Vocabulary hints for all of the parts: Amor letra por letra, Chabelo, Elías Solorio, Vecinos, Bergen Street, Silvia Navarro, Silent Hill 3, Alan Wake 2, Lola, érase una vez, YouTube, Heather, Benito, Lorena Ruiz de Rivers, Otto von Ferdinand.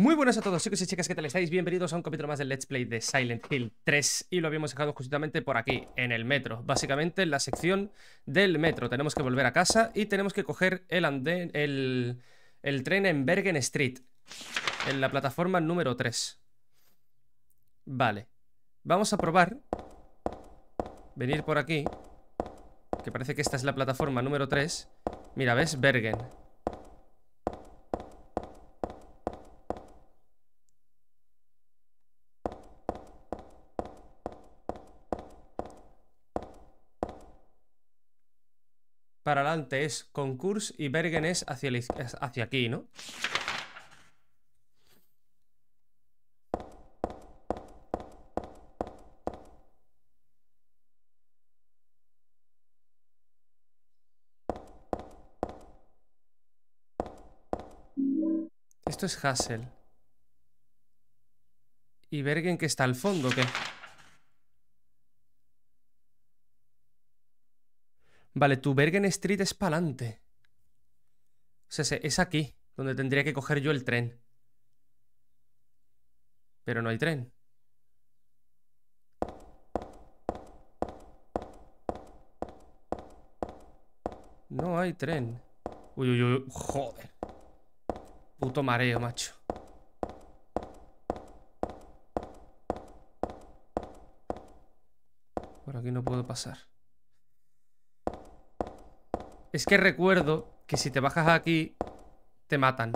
Muy buenas a todos, chicos y chicas, ¿qué tal estáis? Bienvenidos a un capítulo más del Let's Play de Silent Hill 3. Y lo habíamos dejado justamente por aquí, en el metro. Básicamente en la sección del metro. Tenemos que volver a casa y tenemos que coger el andén, el tren en Bergen Street, en la plataforma número 3. Vale, vamos a probar venir por aquí, que parece que esta es la plataforma número 3. Mira, ¿ves? Bergen. Para adelante es Concurs y Bergen es hacia aquí, ¿no? Esto es Hassel. ¿Y Bergen que está al fondo o qué? Vale, tu Bergen Street es pa'lante. O sea, es aquí donde tendría que coger yo el tren. Pero no hay tren. No hay tren. Uy, uy, uy, joder. Puto mareo, macho. Por aquí no puedo pasar. Es que recuerdo que si te bajas aquí, te matan.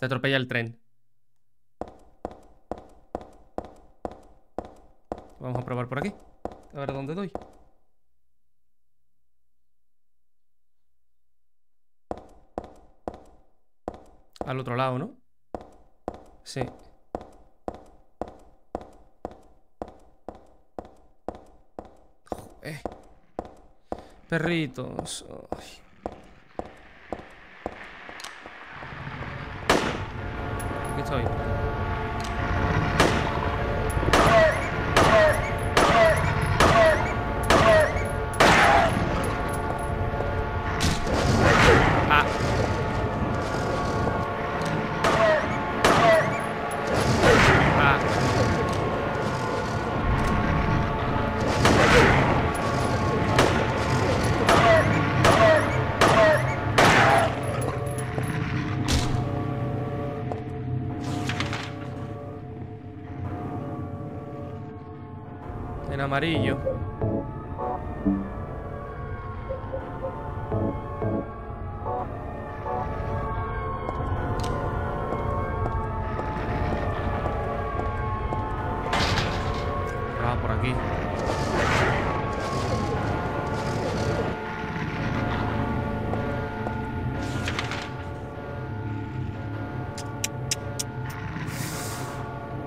Te atropella el tren. Vamos a probar por aquí. A ver dónde doy. Al otro lado, ¿no? Sí. Perritos. Ay. Aquí estoy. Ah. En amarillo. Ah, por aquí.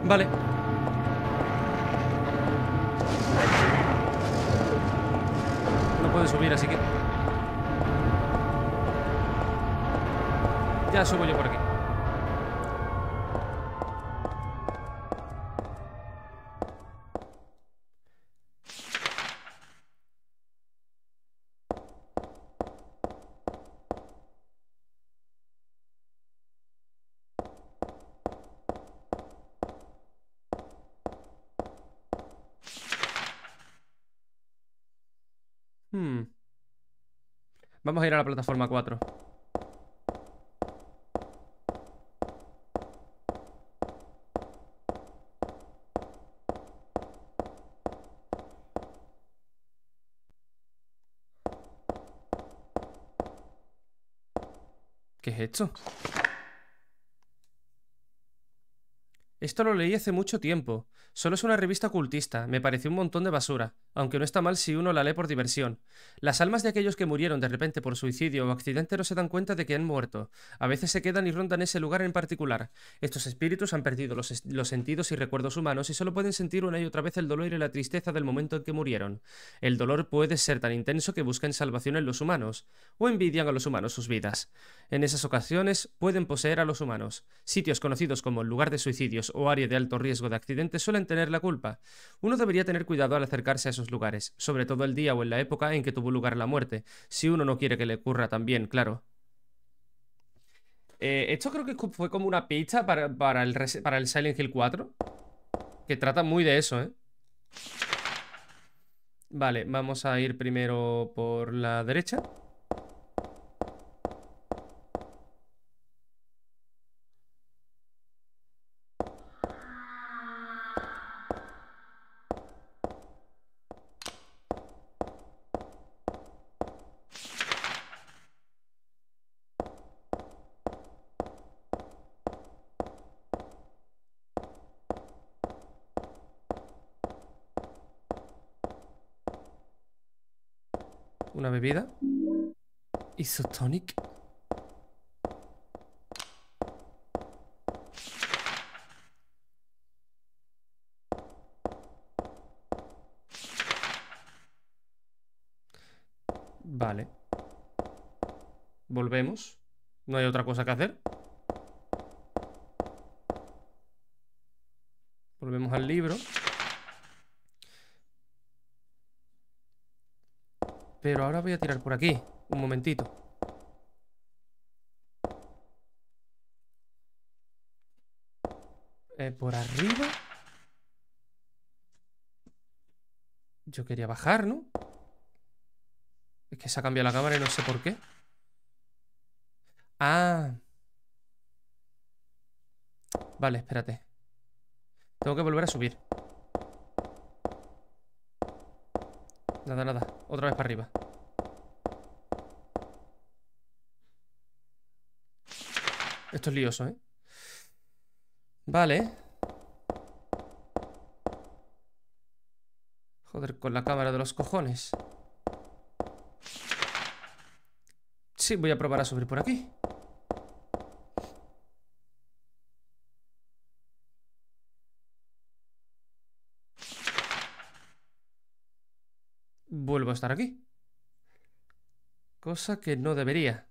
Vale. Subir, así que ya subo yo por aquí. Vamos a ir a la plataforma 4. ¿Qué es esto? Esto lo leí hace mucho tiempo. Solo es una revista ocultista, me pareció un montón de basura, aunque no está mal si uno la lee por diversión. Las almas de aquellos que murieron de repente por suicidio o accidente no se dan cuenta de que han muerto. A veces se quedan y rondan ese lugar en particular. Estos espíritus han perdido los sentidos y recuerdos humanos y solo pueden sentir una y otra vez el dolor y la tristeza del momento en que murieron. El dolor puede ser tan intenso que buscan salvación en los humanos, o envidian a los humanos sus vidas. En esas ocasiones pueden poseer a los humanos. Sitios conocidos como lugar de suicidios o área de alto riesgo de accidentes suelen tener la culpa. Uno debería tener cuidado al acercarse a esos lugares, sobre todo el día o en la época en que tuvo lugar la muerte, si uno no quiere que le ocurra también, claro. Esto creo que fue como una pista para el Silent Hill 4, que trata muy de eso, ¿eh? Vale, vamos a ir primero por la derecha. Una bebida. Isotonic. Vale. Volvemos. No hay otra cosa que hacer. Volvemos al libro. Pero ahora voy a tirar por aquí. Un momentito. Por arriba. Yo quería bajar, ¿no? Es que se ha cambiado la cámara y no sé por qué. Ah. Vale, espérate. Tengo que volver a subir. Nada, nada. Otra vez para arriba. Esto es lioso, ¿eh? Vale. Joder, con la cámara de los cojones. Sí, voy a probar a subir por aquí. Vuelvo a estar aquí. Cosa que no debería.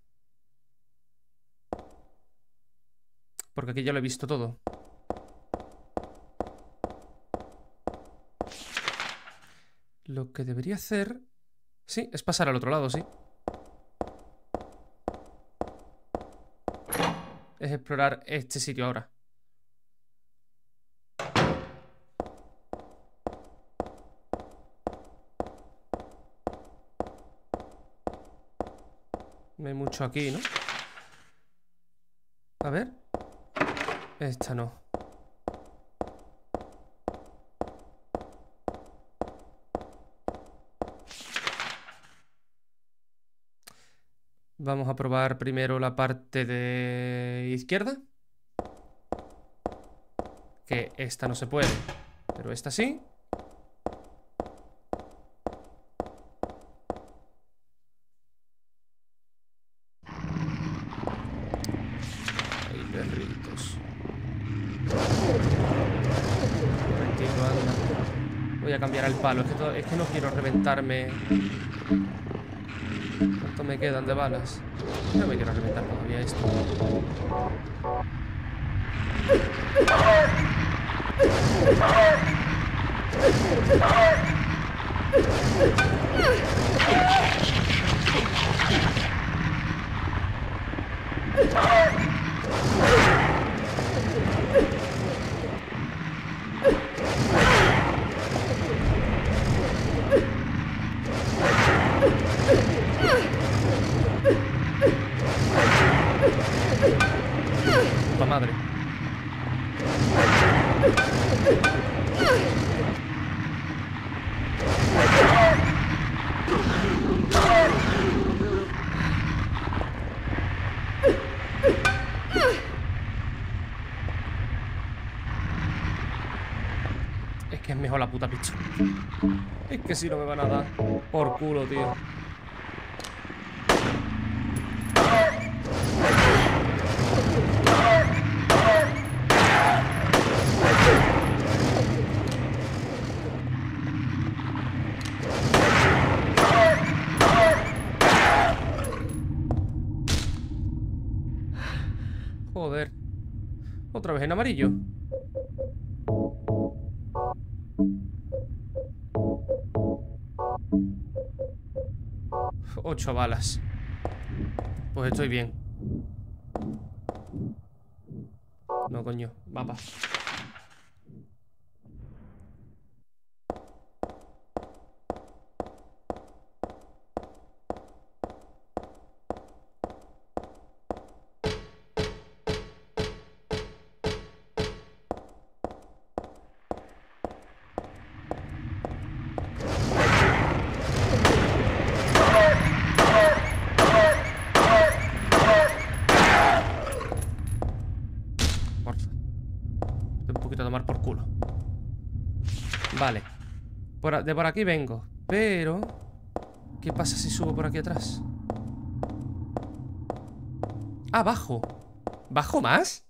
Porque aquí ya lo he visto todo. Lo que debería hacer... Sí, es pasar al otro lado, sí. Es explorar este sitio ahora. No hay mucho aquí, ¿no? A ver. Esta no. Vamos a probar primero la parte de izquierda. Que esta no se puede, pero esta sí. Palo, es que no quiero reventarme. ¿Cuánto me quedan de balas? No me quiero reventar todavía esto. Madre. Es que es mejor la puta picha. Es que si no me van a dar por culo, tío. Joder. Otra vez en amarillo. Ocho balas. Pues estoy bien. no, coño. Mapa. Vale, de por aquí vengo. Pero ¿qué pasa si subo por aquí atrás? Ah, bajo. ¿Bajo más?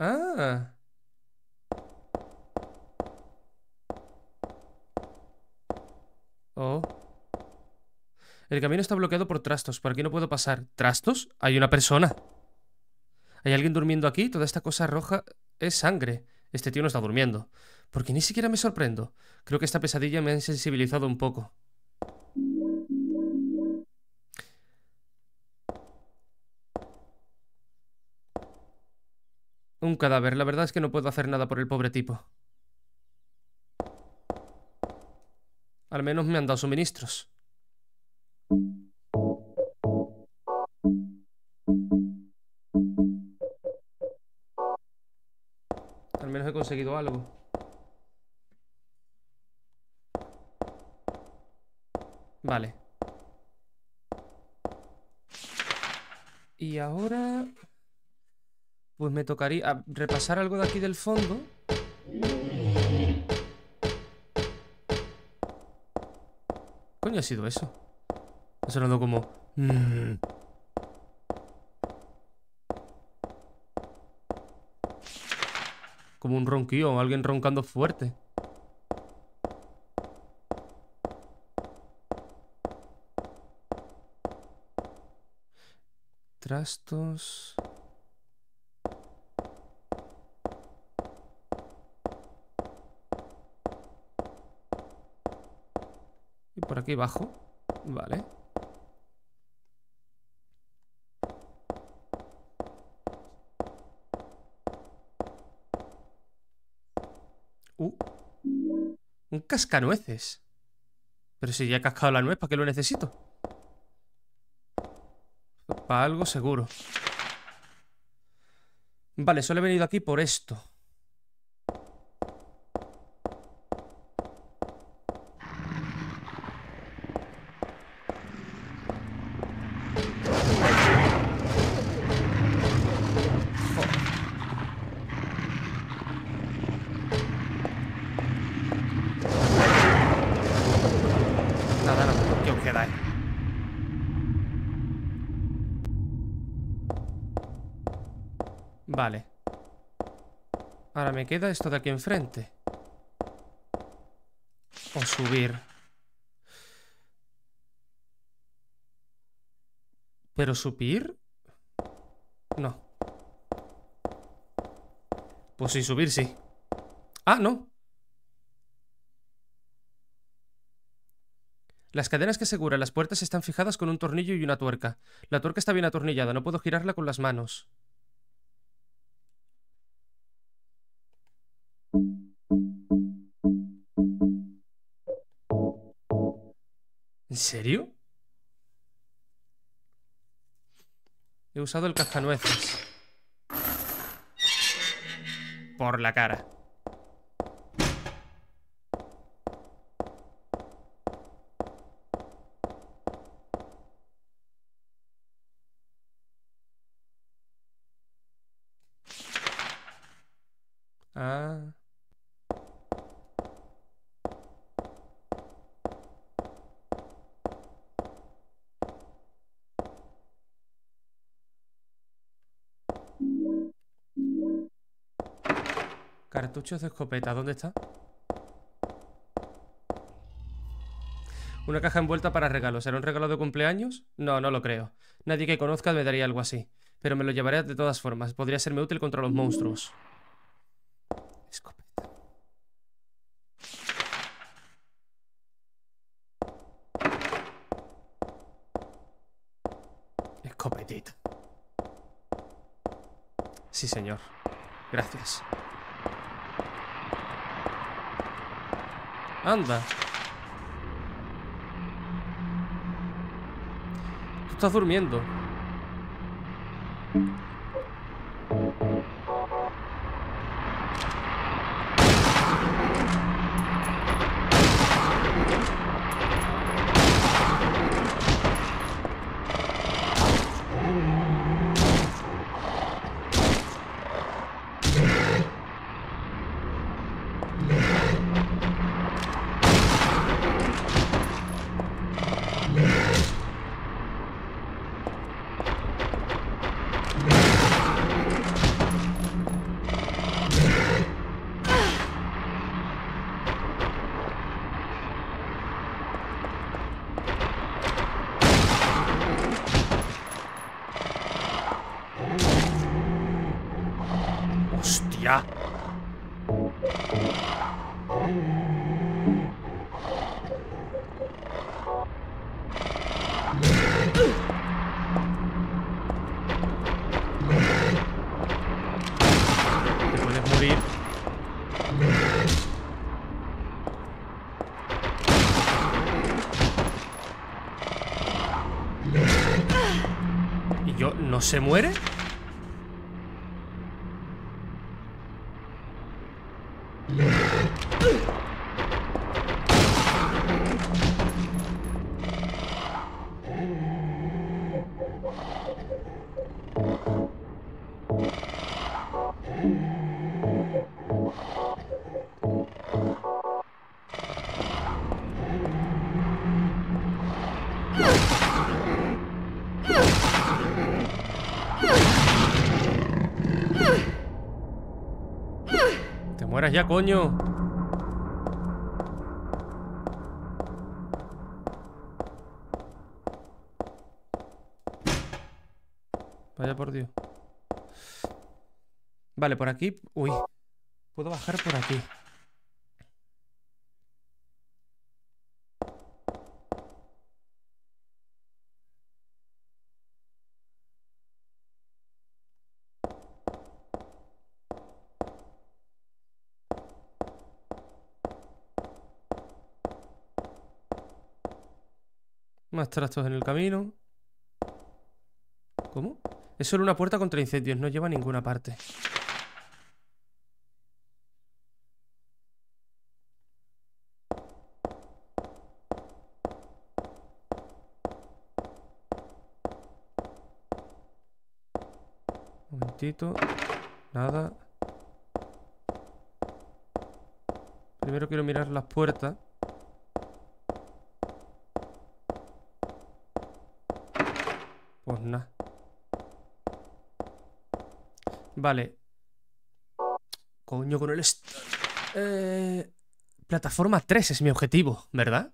Ah. Oh. El camino está bloqueado por trastos. Por aquí no puedo pasar. ¿Trastos? Hay una persona. Hay alguien durmiendo aquí. Toda esta cosa roja es sangre. Este tío no está durmiendo. Porque ni siquiera me sorprendo. Creo que esta pesadilla me ha insensibilizado un poco. Un cadáver. La verdad es que no puedo hacer nada por el pobre tipo. Al menos me han dado suministros. Al menos he conseguido algo. Vale. Y ahora... pues me tocaría repasar algo de aquí del fondo. ¿Coño ha sido eso? Ha sonado como... como un ronquido o alguien roncando fuerte. Trastos. Y por aquí abajo. Vale. Un cascanueces. Pero si ya he cascado la nuez, ¿para qué lo necesito? Para algo seguro. Vale, solo he venido aquí por esto. Vale. Ahora me queda esto de aquí enfrente. O subir. ¿Pero subir? No. Pues sí, subir sí. Ah, no. Las cadenas que aseguran las puertas están fijadas con un tornillo y una tuerca. La tuerca está bien atornillada, no puedo girarla con las manos. ¿En serio? He usado el cascanueces. Por la cara. Ah... cartuchos de escopeta, ¿dónde está? Una caja envuelta para regalos. ¿Será un regalo de cumpleaños? No, no lo creo. Nadie que conozca me daría algo así. Pero me lo llevaré de todas formas. Podría serme útil contra los monstruos. Escopeta. escopetita. Sí, señor. Gracias. Anda. Tú estás durmiendo. ¿Se muere? Ya, coño. Vaya por Dios. Vale, por aquí. Uy. Puedo bajar por aquí. Más trastos en el camino. ¿Cómo? Es solo una puerta contra incendios, no lleva a ninguna parte. Un momentito. Nada. Primero quiero mirar las puertas. Vale. Coño, con el... plataforma 3 es mi objetivo, ¿verdad?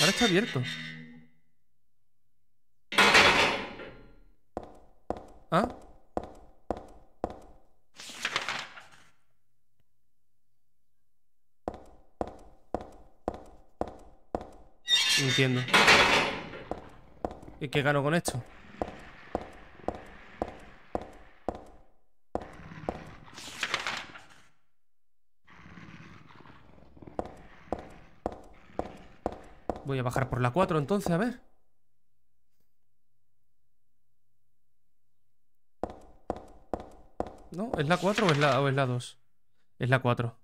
Ahora está abierto. ¿Ah? No entiendo. ¿Y qué gano con esto? Voy a bajar por la 4 entonces, a ver. ¿No? ¿Es la 4 o es la 2? Es la 4.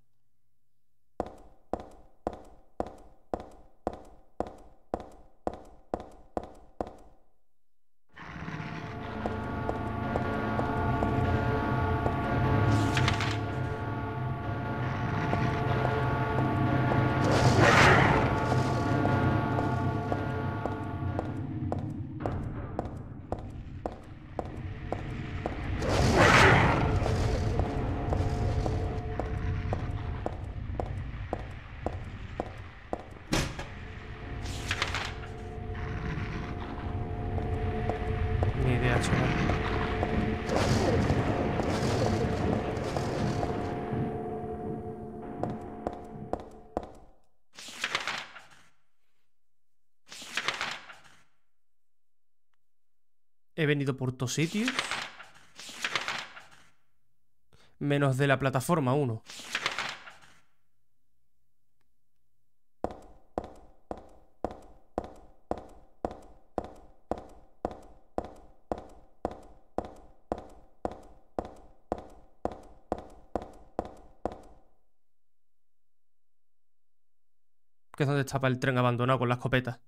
Ni idea, chaval. He venido por todos sitios. Menos de la plataforma 1. Que es donde estaba el tren abandonado con la escopeta.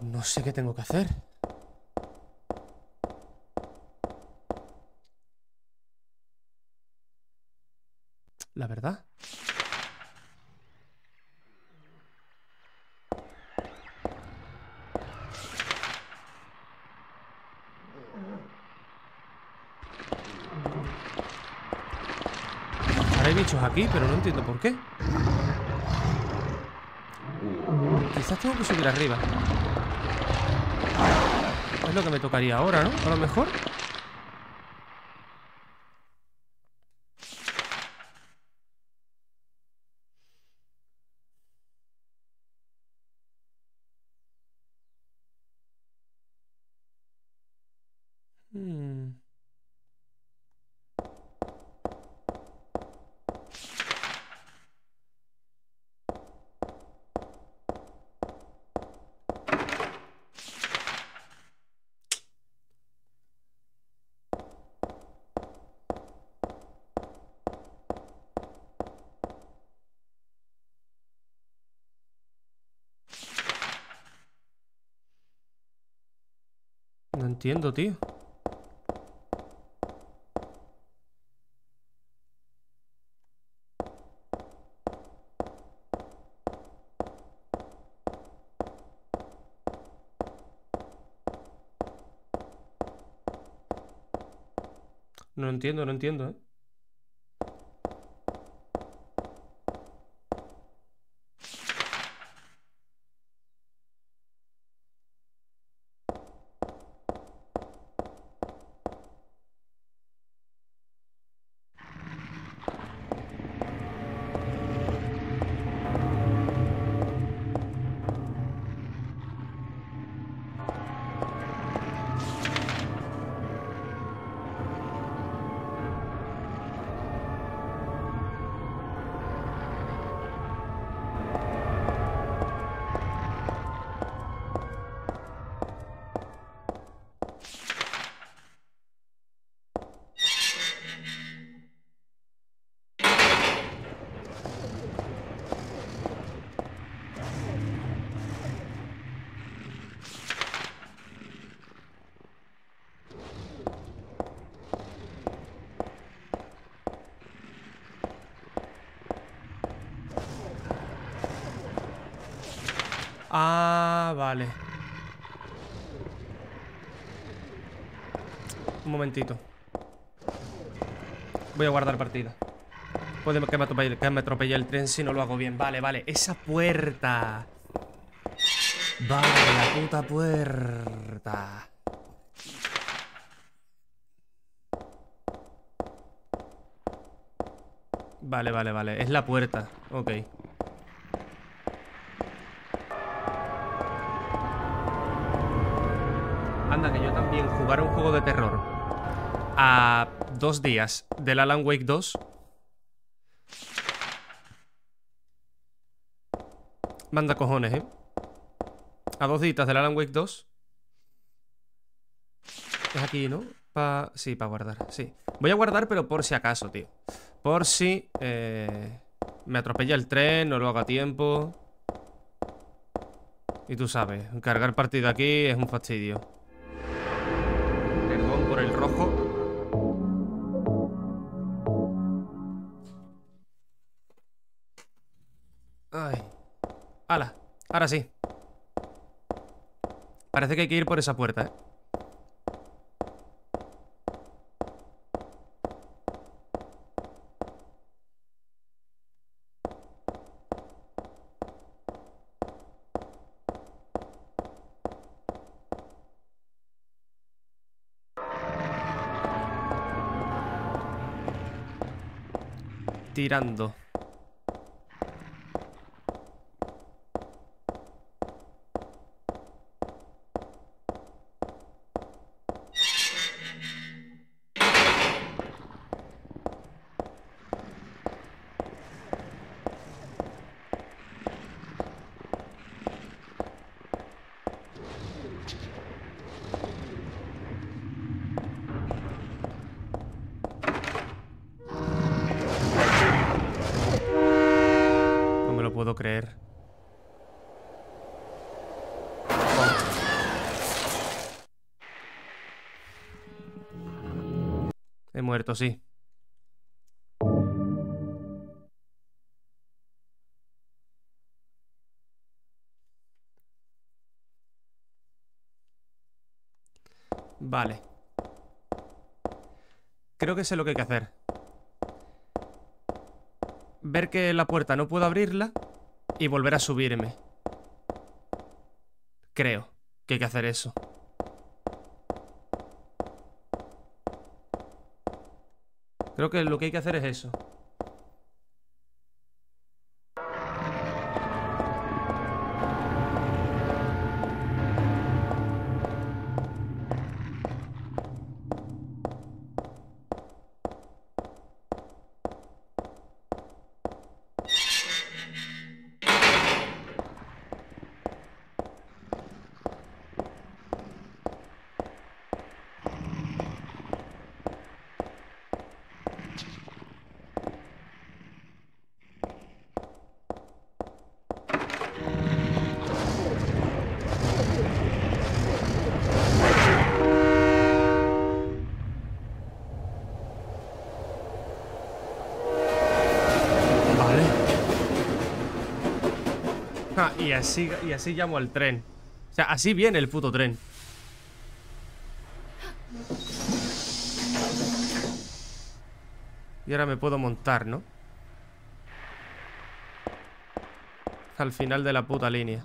No sé qué tengo que hacer. La verdad. Ahora hay bichos aquí, pero no entiendo por qué. Quizás tengo que subir arriba. Es lo que me tocaría ahora, ¿no? A lo mejor. No entiendo, tío. No entiendo, ¿eh? Ah, vale. Un momentito. Voy a guardar partida. Puede que me atropelle el tren si no lo hago bien. Vale. Esa puerta. Vale, la puta puerta. Vale, vale, vale. Es la puerta. Ok. Anda, que yo también jugar un juego de terror a 2 días del Alan Wake 2. Manda cojones, ¿eh? A 2 días del Alan Wake 2. Es aquí, ¿no? Sí, para guardar, sí. Voy a guardar, pero por si acaso, tío. Por si me atropella el tren, no lo hago a tiempo. Y tú sabes, cargar partida aquí es un fastidio. Perdón por el rojo. Ay. ¡Hala! Ahora sí. Parece que hay que ir por esa puerta, ¿eh? Tirando. Creer. Oh. He muerto, sí. Vale. Creo que sé lo que hay que hacer. Ver que la puerta no puedo abrirla. Y volver a subirme. Creo que hay que hacer eso. Creo que lo que hay que hacer es eso. Y así llamo al tren. O sea, así viene el puto tren. Y ahora me puedo montar, ¿no? Al final de la puta línea.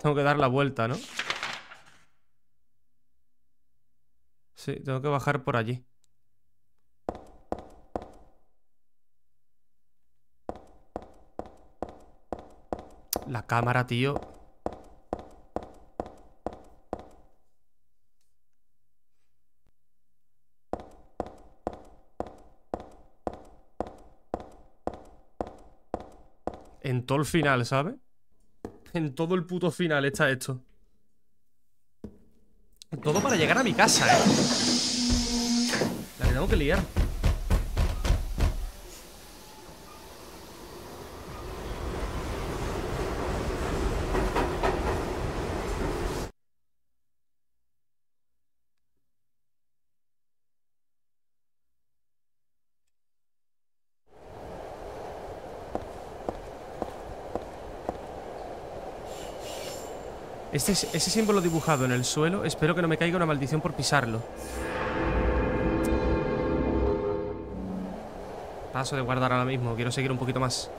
Tengo que dar la vuelta, ¿no? Sí, tengo que bajar por allí. La cámara, tío. En todo el final, ¿sabes? En todo el puto final está esto. Todo para llegar a mi casa, ¿eh? La que tengo que liar. Ese símbolo dibujado en el suelo, espero que no me caiga una maldición por pisarlo. Paso de guardar ahora mismo, quiero seguir un poquito más.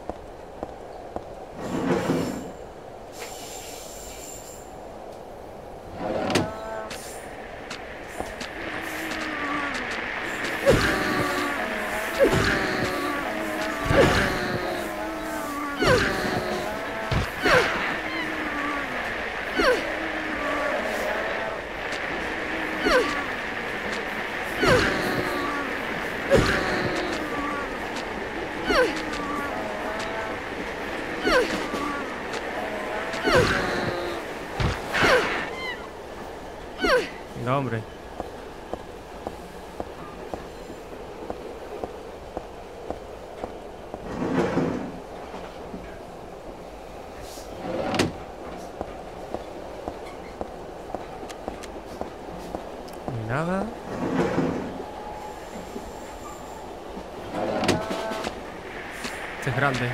Grande.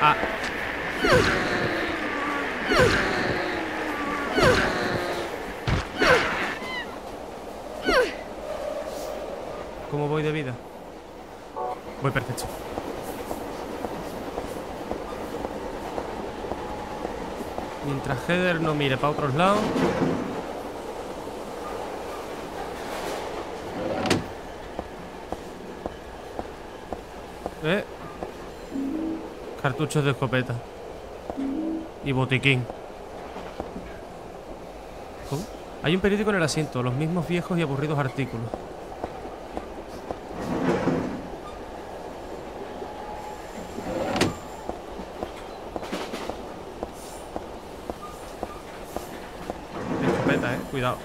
Ah. ¿Cómo voy de vida? Voy perfecto. Mientras Heather no mire para otros lados. Cartuchos de escopeta. Y botiquín. ¿Cómo? Hay un periódico en el asiento, los mismos viejos y aburridos artículos. Cuidado.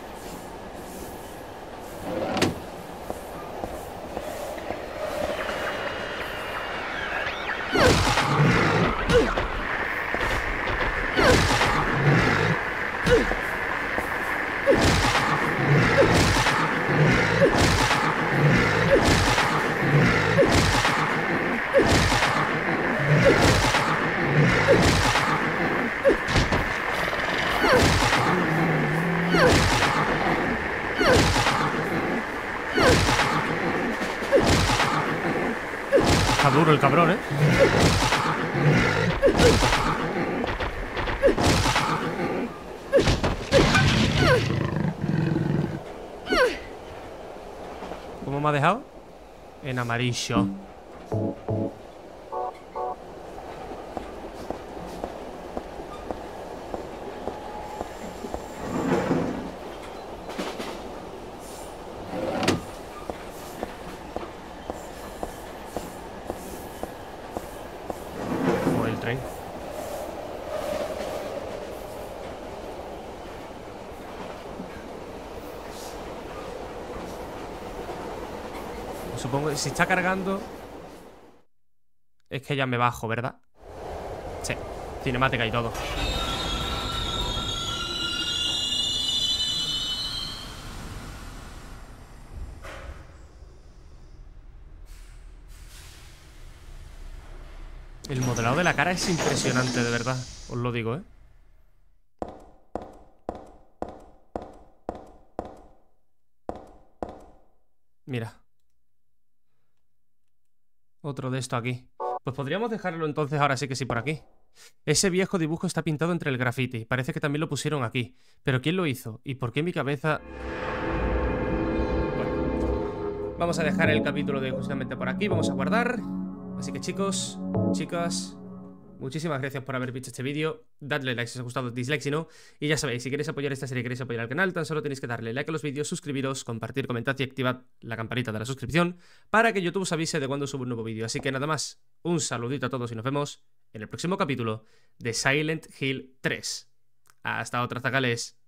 Duro el cabrón, ¿eh? ¿Cómo me ha dejado? En amarillo. Supongo que si está cargando es que ya me bajo, ¿verdad? Sí, cinemática y todo. El modelado de la cara es impresionante, de verdad. Os lo digo, ¿eh? Mira. Otro de esto aquí. Pues podríamos dejarlo entonces ahora sí que sí por aquí. Ese viejo dibujo está pintado entre el graffiti. Parece que también lo pusieron aquí. Pero ¿quién lo hizo? ¿Y por qué mi cabeza...? Bueno. Vamos a dejar el capítulo de hoy justamente por aquí. Vamos a guardar. Así que chicos, chicas... Muchísimas gracias por haber visto este vídeo. Dadle like si os ha gustado, dislike si no. Y ya sabéis, si queréis apoyar esta serie, queréis apoyar al canal, tan solo tenéis que darle like a los vídeos, suscribiros, compartir, comentar y activad la campanita de la suscripción para que YouTube os avise de cuando subo un nuevo vídeo. Así que nada más, un saludito a todos y nos vemos en el próximo capítulo de Silent Hill 3. Hasta otra, zacales.